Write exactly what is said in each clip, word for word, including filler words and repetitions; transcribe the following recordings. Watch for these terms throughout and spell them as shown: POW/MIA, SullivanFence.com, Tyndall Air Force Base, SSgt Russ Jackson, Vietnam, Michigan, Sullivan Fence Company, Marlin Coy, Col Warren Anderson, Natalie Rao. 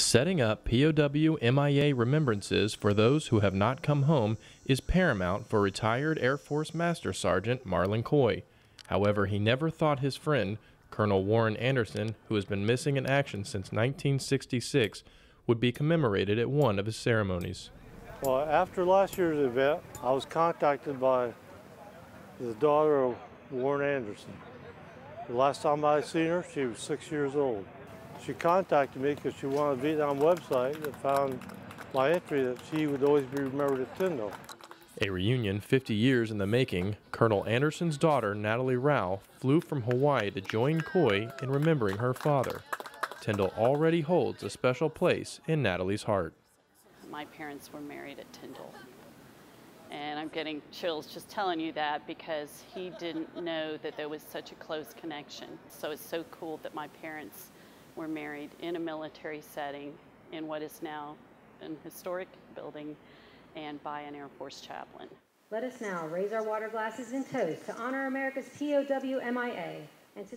Setting up P O W M I A remembrances for those who have not come home is paramount for retired Air Force Master Sergeant Marlin Coy. However, he never thought his friend, Colonel Warren Anderson, who has been missing in action since nineteen sixty-six, would be commemorated at one of his ceremonies. Well, after last year's event, I was contacted by the daughter of Warren Anderson. The last time I seen her, she was six years old. She contacted me because she wanted a Vietnam website that found my entry that she would always be remembered at Tyndall. A reunion fifty years in the making, Colonel Anderson's daughter, Natalie Rao, flew from Hawaii to join Coy in remembering her father. Tyndall already holds a special place in Natalie's heart. My parents were married at Tyndall. And I'm getting chills just telling you that because he didn't know that there was such a close connection. So it's so cool that my parents were married in a military setting in what is now an historic building and by an Air Force chaplain. Let us now raise our water glasses and toast to honor America's P O W M I A.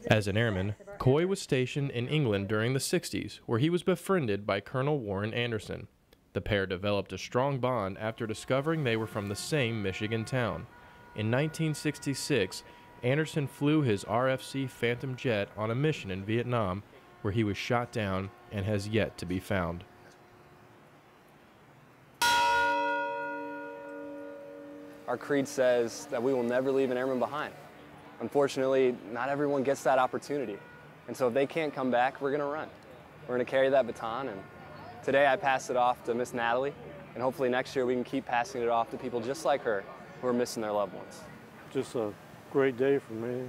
As an airman, Coy was stationed in England during the sixties, where he was befriended by Colonel Warren Anderson. The pair developed a strong bond after discovering they were from the same Michigan town. In nineteen sixty-six, Anderson flew his R F C Phantom jet on a mission in Vietnam, where he was shot down and has yet to be found. Our creed says that we will never leave an airman behind. Unfortunately, not everyone gets that opportunity. And so if they can't come back, we're gonna run. We're gonna carry that baton, and today I pass it off to Miss Natalie, and hopefully next year we can keep passing it off to people just like her who are missing their loved ones. Just a great day for me.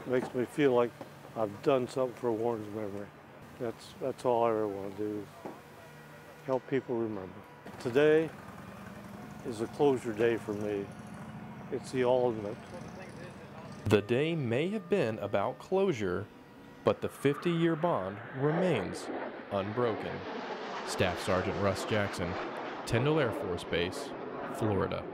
It makes me feel like I've done something for Warren's memory. That's, that's all I ever want to do, is help people remember. Today is a closure day for me. It's the ultimate. The day may have been about closure, but the fifty-year bond remains unbroken. Staff Sergeant Russ Jackson, Tyndall Air Force Base, Florida.